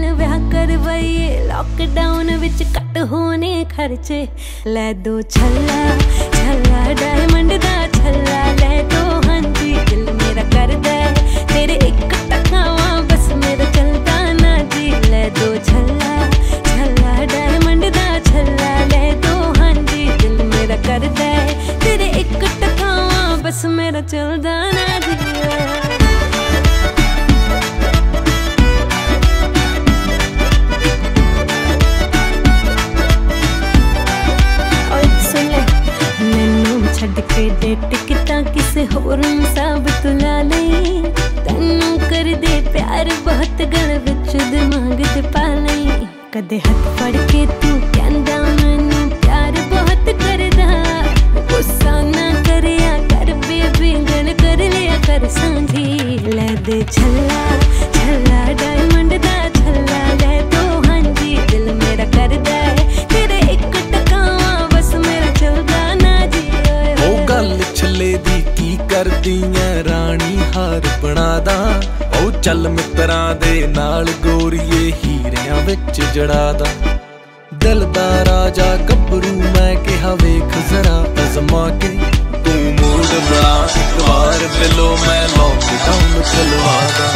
Lockdown which cut होने खर्चे लै दो छल्ला छल्ला डायमंड दा छल्ला लै दो हां जी दिल मेरा करदा तेरे इक टकावा बस मेरा चलदा ना जी लै दो छल्ला छल्ला डायमंड दा छल्ला लै दो हां जी दिल मेरा करदा तेरे इक टकावा बस मेरा चलदा ना जी। छड़ के दे टिकटा किसे होर सब तुला लई तन्नू कर दे प्यार बहुत गल विच दिमाग ते पा लई कदे हथ फड़ के तू कहंदा मैनू प्यार बहुत करदा गुस्सा ना करया कर बेबी गल कर लिया कर सांझी लै दे छल्ला छल्ला डायमंड दा छल्ला लै दो हां जी दिल मेरा करदा तेरे इक टकावा बस मेरा चलदा ना जी। छल्ले दी की कर दियां रानी हार बना दा ओ चल मित्रा दे नाल गोरिए हीरियां विच जड़ा दा दिल दा राजा गब्बरू मैं कहा वेख जरा अजमा के तू मूड बना एक बार बिलो मैं लॉकडाउन चलवा दा।